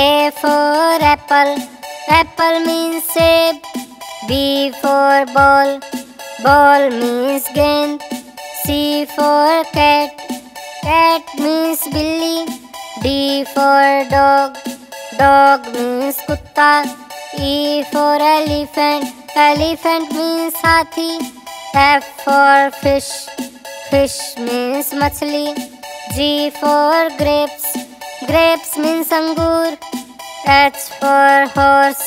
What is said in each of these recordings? A for apple, apple means shape. B for ball, ball means game. C for cat, cat means billy. D for dog, dog means kutta. E for elephant, elephant means hathi. F for fish, fish means machli. G for grapes, grapes means angur. H for horse,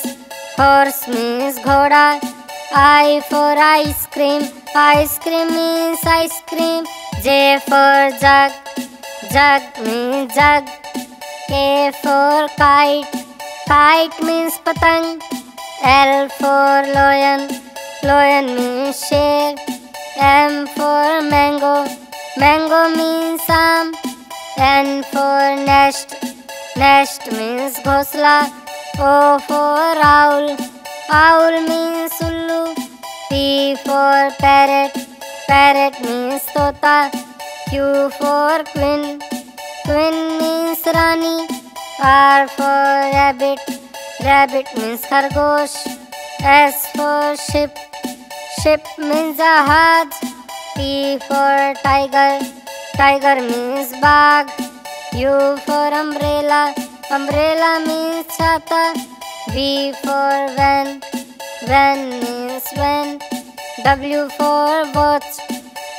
horse means ghoda. I for ice cream means ice cream. J for jug, jug means jug. K for kite, kite means patang. L for lion, lion means share. M for mango, mango means arm. N for nest, nest means ghosla. O for owl, owl means ullu. P for parrot, parrot means tota. Q for queen, queen means rani. R for rabbit, rabbit means khargosh. S for ship, ship means jahaj. T for tiger, tiger means bag. U for umbrella, umbrella means chata. V for van, van means van. W for watch,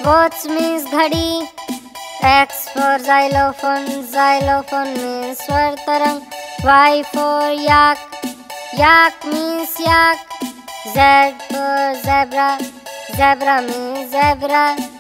watch means ghadi. X for xylophone, xylophone means swar tarang. Y for yak, yak means yak. Z for zebra, zebra means zebra.